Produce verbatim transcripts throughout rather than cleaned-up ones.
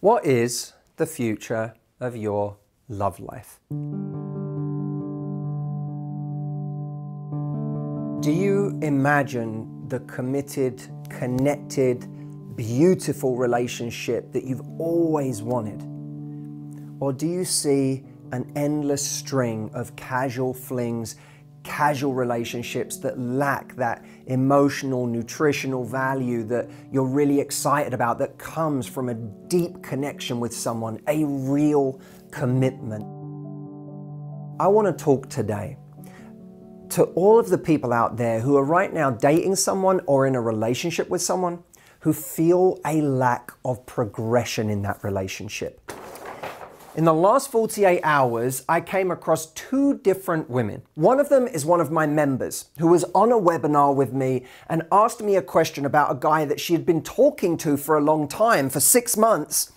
What is the future of your love life? Do you imagine the committed, connected, beautiful relationship that you've always wanted? Or do you see an endless string of casual flings, casual relationships that lack that emotional, nutritional value that you're really excited about, that comes from a deep connection with someone, a real commitment? I want to talk today to all of the people out there who are right now dating someone or in a relationship with someone who feel a lack of progression in that relationship. In the last forty-eight hours, I came across two different women. One of them is one of my members who was on a webinar with me and asked me a question about a guy that she had been talking to for a long time, for six months,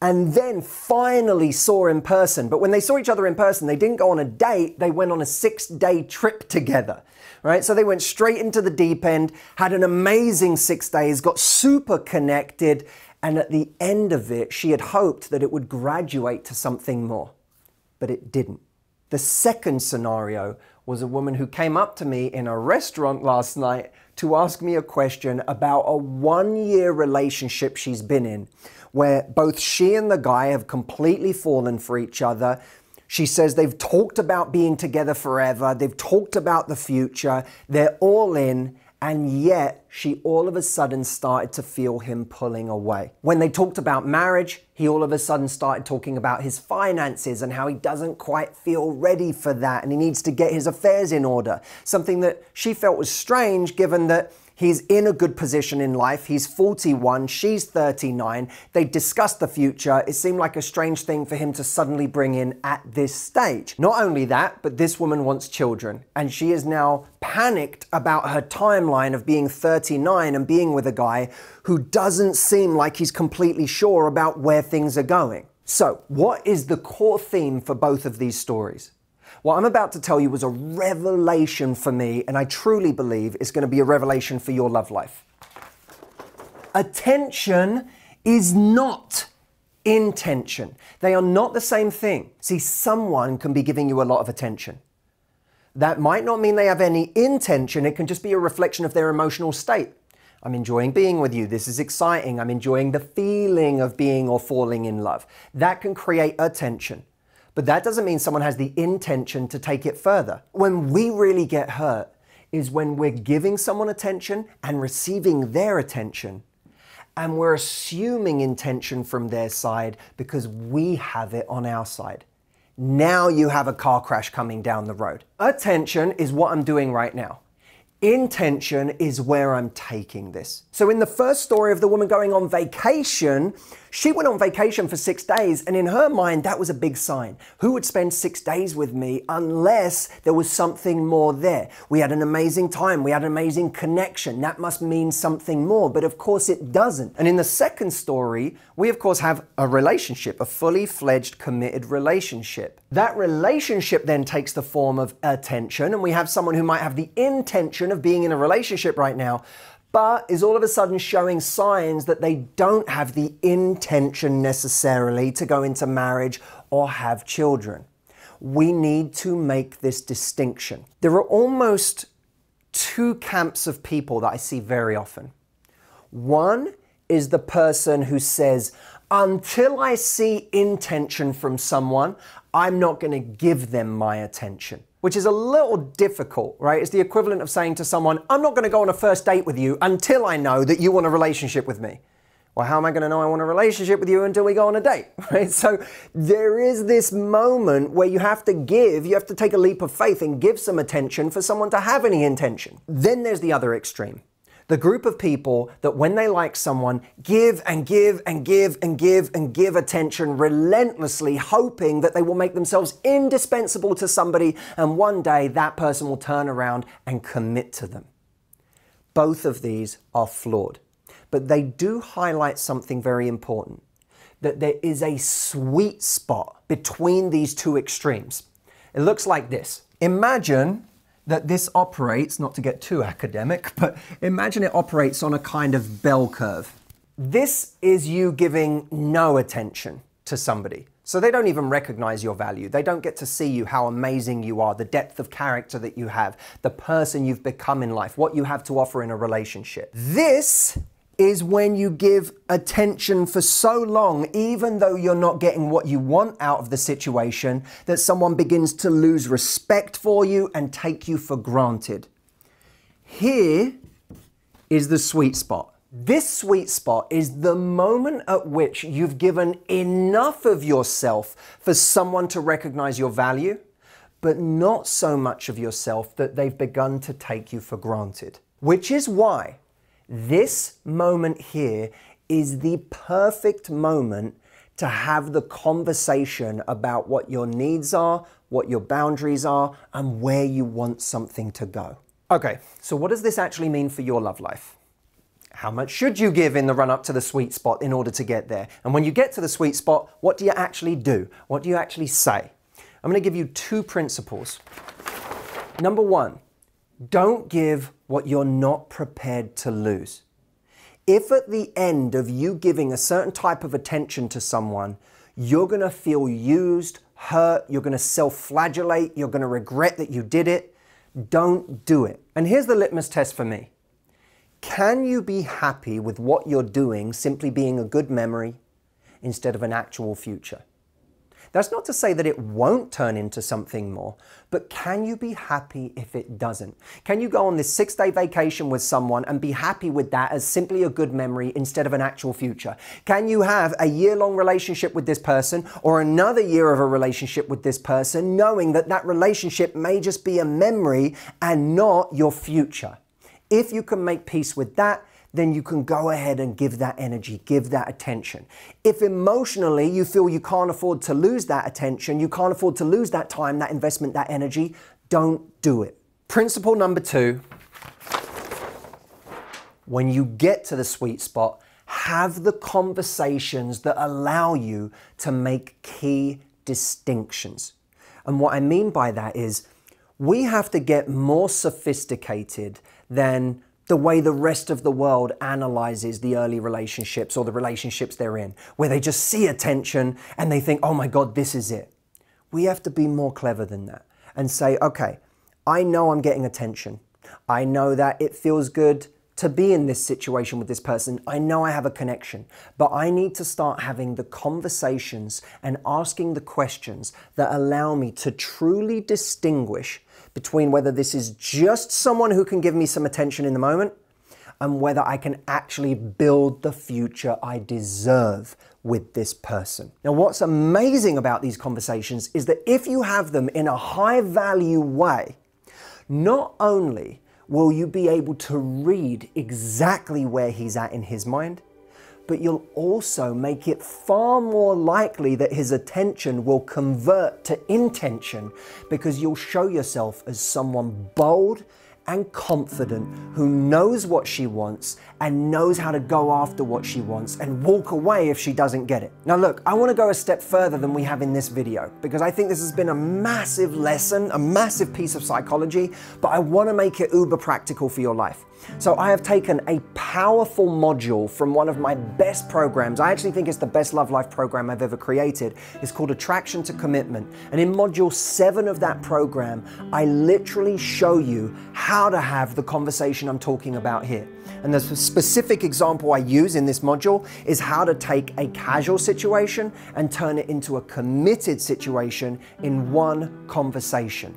and then finally saw in person. But when they saw each other in person, they didn't go on a date, they went on a six-day trip together, right? So they went straight into the deep end, had an amazing six days, got super connected, and at the end of it, she had hoped that it would graduate to something more, but it didn't. The second scenario was a woman who came up to me in a restaurant last night to ask me a question about a one-year relationship she's been in, where both she and the guy have completely fallen for each other. She says they've talked about being together forever, they've talked about the future, they're all in, and yet she all of a sudden started to feel him pulling away. When they talked about marriage, he all of a sudden started talking about his finances and how he doesn't quite feel ready for that and he needs to get his affairs in order. Something that she felt was strange given that he's in a good position in life. He's forty-one, she's thirty-nine. They discussed the future. It seemed like a strange thing for him to suddenly bring in at this stage. Not only that, but this woman wants children, and she is now panicked about her timeline of being thirty-nine and being with a guy who doesn't seem like he's completely sure about where things are going. So, what is the core theme for both of these stories? What I'm about to tell you was a revelation for me, and I truly believe it's going to be a revelation for your love life. Attention is not intention. They are not the same thing. See, someone can be giving you a lot of attention. That might not mean they have any intention. It can just be a reflection of their emotional state. I'm enjoying being with you. This is exciting. I'm enjoying the feeling of being or falling in love. That can create attention. But that doesn't mean someone has the intention to take it further. When we really get hurt is when we're giving someone attention and receiving their attention, and we're assuming intention from their side because we have it on our side. Now you have a car crash coming down the road. Attention is what I'm doing right now. Intention is where I'm taking this. So in the first story of the woman going on vacation, she went on vacation for six days, and in her mind, that was a big sign. Who would spend six days with me unless there was something more there? We had an amazing time. We had an amazing connection. That must mean something more, but of course it doesn't. And in the second story, we of course have a relationship, a fully fledged, committed relationship. That relationship then takes the form of attention, and we have someone who might have the intention of being in a relationship right now, but is all of a sudden showing signs that they don't have the intention necessarily to go into marriage or have children. We need to make this distinction. There are almost two camps of people that I see very often. One is the person who says, until I see intention from someone, I'm not going to give them my attention. Which is a little difficult, right? It's the equivalent of saying to someone, I'm not going to go on a first date with you until I know that you want a relationship with me. Well, how am I going to know I want a relationship with you until we go on a date, right? So there is this moment where you have to give, you have to take a leap of faith and give some attention for someone to have any intention. Then there's the other extreme. The group of people that when they like someone, give and give and give and give and give attention relentlessly, hoping that they will make themselves indispensable to somebody, and one day that person will turn around and commit to them. Both of these are flawed, but they do highlight something very important, that there is a sweet spot between these two extremes. It looks like this. Imagine that this operates, not to get too academic, but imagine it operates on a kind of bell curve. This is you giving no attention to somebody. So they don't even recognize your value. They don't get to see you, how amazing you are, the depth of character that you have, the person you've become in life, what you have to offer in a relationship. This is when you give attention for so long, even though you're not getting what you want out of the situation, that someone begins to lose respect for you and take you for granted. Here is the sweet spot. This sweet spot is the moment at which you've given enough of yourself for someone to recognize your value, but not so much of yourself that they've begun to take you for granted. Which is why this moment here is the perfect moment to have the conversation about what your needs are, what your boundaries are, and where you want something to go. Okay, so what does this actually mean for your love life? How much should you give in the run-up to the sweet spot in order to get there? And when you get to the sweet spot, what do you actually do? What do you actually say? I'm going to give you two principles. Number one, don't give what you're not prepared to lose. If at the end of you giving a certain type of attention to someone, you're going to feel used, hurt, you're going to self-flagellate, you're going to regret that you did it, don't do it. And here's the litmus test for me. Can you be happy with what you're doing simply being a good memory instead of an actual future? That's not to say that it won't turn into something more, but can you be happy if it doesn't? Can you go on this six-day vacation with someone and be happy with that as simply a good memory instead of an actual future? Can you have a year-long relationship with this person or another year of a relationship with this person, knowing that that relationship may just be a memory and not your future? If you can make peace with that, then you can go ahead and give that energy, give that attention. If emotionally you feel you can't afford to lose that attention, you can't afford to lose that time, that investment, that energy, don't do it. Principle number two, when you get to the sweet spot, have the conversations that allow you to make key distinctions. And what I mean by that is we have to get more sophisticated than the way the rest of the world analyzes the early relationships or the relationships they're in, where they just see attention and they think, oh my God, this is it. We have to be more clever than that and say, okay, I know I'm getting attention. I know that it feels good to be in this situation with this person. I know I have a connection, but I need to start having the conversations and asking the questions that allow me to truly distinguish between whether this is just someone who can give me some attention in the moment and whether I can actually build the future I deserve with this person. Now, what's amazing about these conversations is that if you have them in a high-value way, not only will you be able to read exactly where he's at in his mind, but you'll also make it far more likely that his attention will convert to intention because you'll show yourself as someone bold and confident who knows what she wants and knows how to go after what she wants and walk away if she doesn't get it. Now look, I want to go a step further than we have in this video because I think this has been a massive lesson, a massive piece of psychology, but I want to make it uber practical for your life. So I have taken a powerful module from one of my best programs. I actually think it's the best love life program I've ever created. It's called Attraction to Commitment. And in module seven of that program, I literally show you how to have the conversation I'm talking about here. And the specific example I use in this module is how to take a casual situation and turn it into a committed situation in one conversation.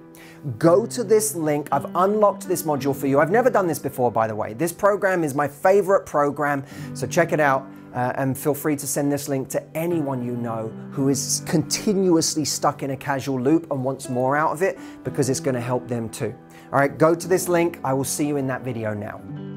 Go to this link. I've unlocked this module for you. I've never done this before, by the way. This program is my favorite program, so check it out uh, and feel free to send this link to anyone you know who is continuously stuck in a casual loop and wants more out of it because it's going to help them too. All right, go to this link. I will see you in that video now.